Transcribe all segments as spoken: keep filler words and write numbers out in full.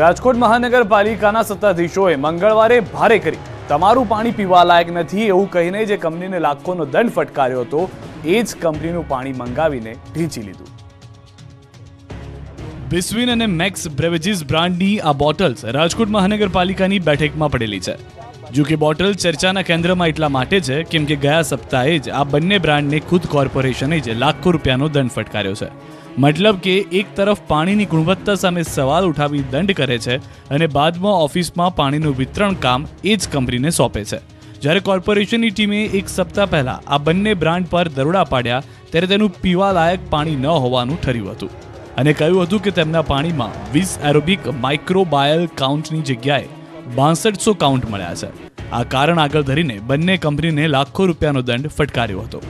રાજકોટ મહાનગરપાલિકાના સત્તાધીશોએ મંગળવારે ભારે કરી તમારું પાણી પીવા લાયક નથી એવું કહીને જે કંપનીને લાખોનો દંડ ફટકાર્યો હતો એ જ કંપનીનું પાણી મંગાવીને ઢીંચી લીધું। बिस्विन અને મેક્સ બ્રેવેજીસ બ્રાન્ડની આ બોટલ્સ રાજકોટ મહાનગરપાલિકાની બેઠકમાં પડેલી છે। જો કે બોટલ ચર્ચાના કેન્દ્રમાં એટલા માટે છે કેમ કે ગયા સપ્તાહે જ આ બંને બ્રાન્ડને ખુદ કોર્પોરેશને જ લાખો રૂપિયાનો દંડ ફટકાર્યો છે। मतलब के एक तरफ पानी की गुणवत्ता सामे सवाल उठावी दंड करे छे अने बाद में ऑफिस में पानी नु वितरण काम एज कंपनी ने सौंपे छे। ज्यारे कॉर्पोरेशन की टीमे एक सप्ताह पहला आ बंने ब्रांड पर दरोड़ा पाड्या त्यारे तेनुं पीवा लायक पाणी न होवानुं ठर्युं हतुं अने कह्युं हतुं के तेमना पाणी में वीस एरोबिक माइक्रोबायल काउंटनी जग्याए बासठ सौ काउंट मळ्या छे। आ कारण आगळ धरीने बंने कंपनीने लाखों रूपियानो दंड फटकार्यो हतो।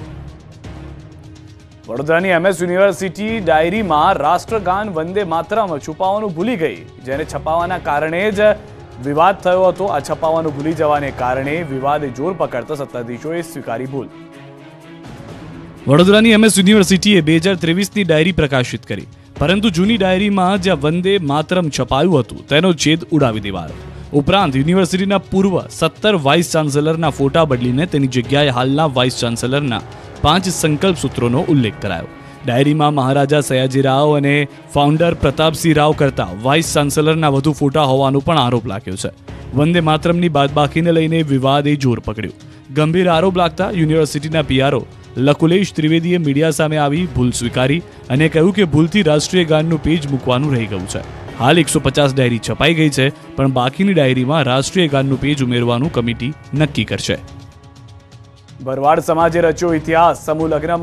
वडोदरानी एमएस यूनिवर्सिटी डायरी में राष्ट्रगान वंदे मातरम छुपावानु भूली गई जेने छपावाना कारणे ज विवाद थयो हतो। आ छपावानु भूली जवाने कारणे विवादे जोर पकड़ता सत्ताधीशोए स्वीकारी भूल। वडोदरानी एमएस यूनिवर्सिटीए बे हज़ार तेवीस नी डायरी प्रकाशित करी परंतु जूनी डायरी में ज्यां वंदे मातरम छपायुं हतुं तेनो छेद उड़ावी देवायो। उपरांत यूनिवर्सिटीना पूर्व सत्तर वाइस चांसलरना फोटा बदलीने तेनी जग्याए हालना वाइस चांसलरना पांच संकल्प सूत्रों उल्लेख करायो। डायरी में महाराजा सयाजीराव अने फाउंडर प्रतापसिंह राव करता वाइस चांसलरना वधु फोटा होवानो पण आरोप लाग्यो छे। वंदे मातरमनी बादबाकीने लईने विवादे जोर पकड्यो। गंभीर आरोप लागता यूनिवर्सिटीना पीआरओ लखुलेश त्रिवेदीए मीडिया सामे आवी भूल स्वीकारी अने कह्युं के भूलथी राष्ट्रीय गाननुं पेज मूकवानुं रही गयुं छे। हाल एक सौ पचास डायरी छपाई गई है पण बाकीनी डायरी में राष्ट्रीय गाननुं पेज उमेरवानुं कमिटी नक्की करशे। भरवाड़ समाजे रच्यो इतिहास समूह लग्न।